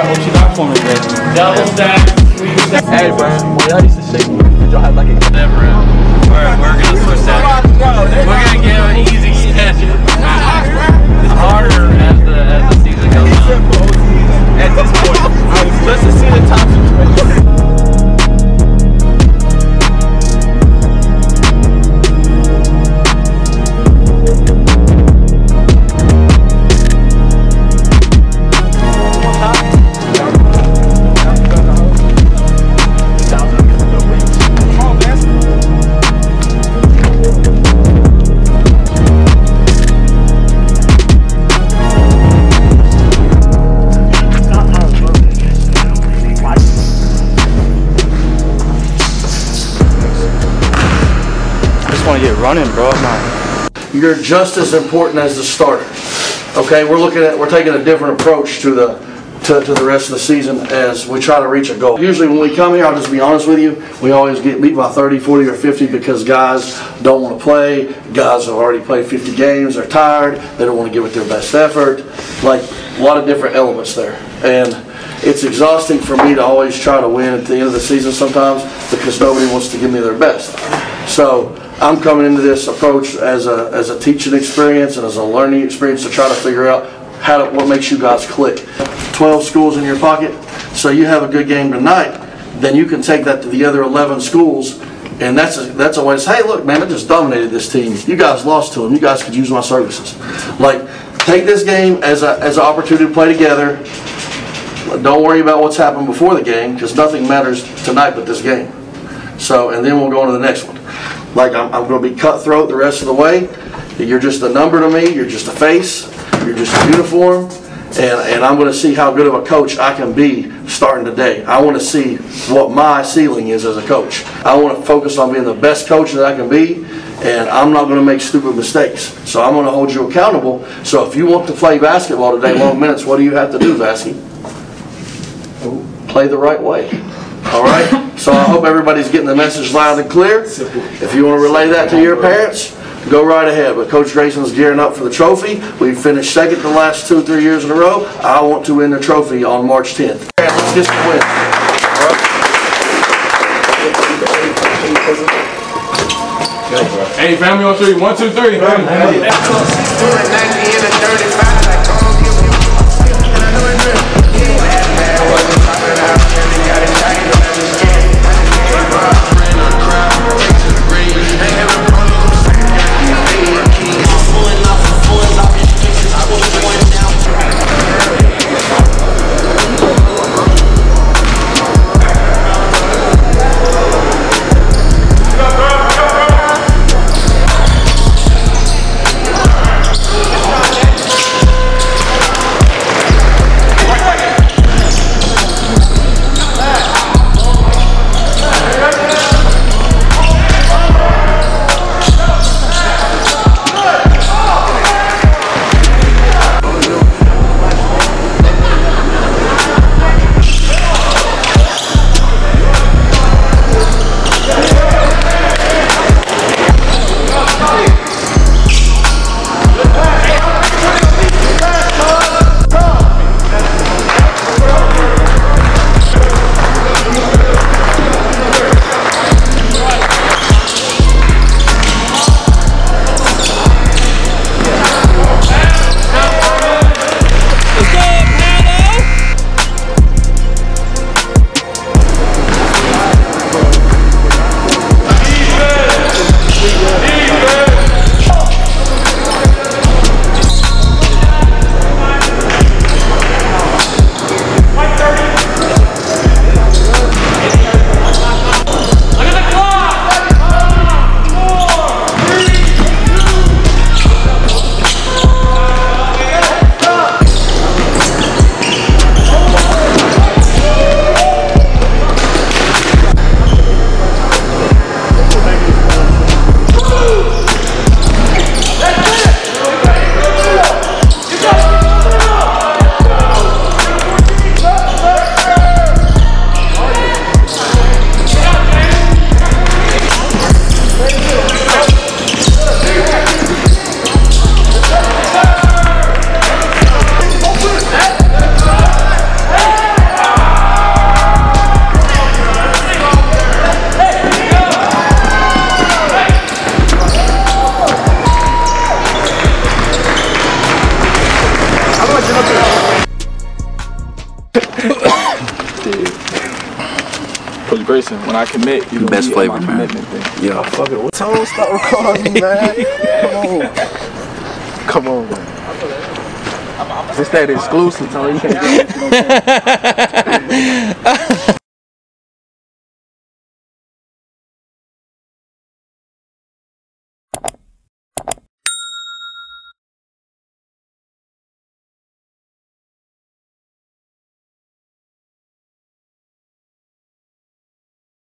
what you got for me, baby? Double stack, three stack. Hey, man, when y'all used to shake me, did y'all have like a never out? We're gonna switch that. We're gonna give an easy step. It's harder as the season goes on. At this point, just to see the top situation. Get running, bro. You're just as important as the starter. Okay, we're taking a different approach to the rest of the season as we try to reach a goal. Usually when we come here, I'll just be honest with you, we always get beat by 30, 40, or 50 because guys don't want to play. Guys have already played 50 games. They're tired. They don't want to give it their best effort. Like a lot of different elements there, and it's exhausting for me to always try to win at the end of the season sometimes because nobody wants to give me their best. So I'm coming into this approach as a teaching experience and as a learning experience to try to figure out what makes you guys click. 12 schools in your pocket, so you have a good game tonight, then you can take that to the other 11 schools, and that's a way to say, hey, look, man, I just dominated this team. You guys lost to them. You guys could use my services. Like, take this game as an opportunity to play together. Don't worry about what's happened before the game because nothing matters tonight but this game. So, and then we'll go on to the next one. Like, I'm going to be cutthroat the rest of the way. You're just a number to me. You're just a face. You're just a uniform. And I'm going to see how good of a coach I can be starting today. I want to see what my ceiling is as a coach. I want to focus on being the best coach that I can be, and I'm not going to make stupid mistakes. So I'm going to hold you accountable. So if you want to play basketball today, long minutes, what do you have to do, Vasky? Play the right way. All right, so I hope everybody's getting the message loud and clear. If you want to relay that to your parents, go right ahead. But Coach Grayson's gearing up for the trophy. We've finished second the last 2 or 3 years in a row. I want to win the trophy on March 10th. All right, let's get some wins. All right. Hey, family on three. 1, 2, 3. Coach Grayson, when I commit, you know, best flavor, man. Yeah. Oh, fuck it. What's up? Stop recording, man. Come on. Come on, man. It's that exclusive, Tony. You can't do it.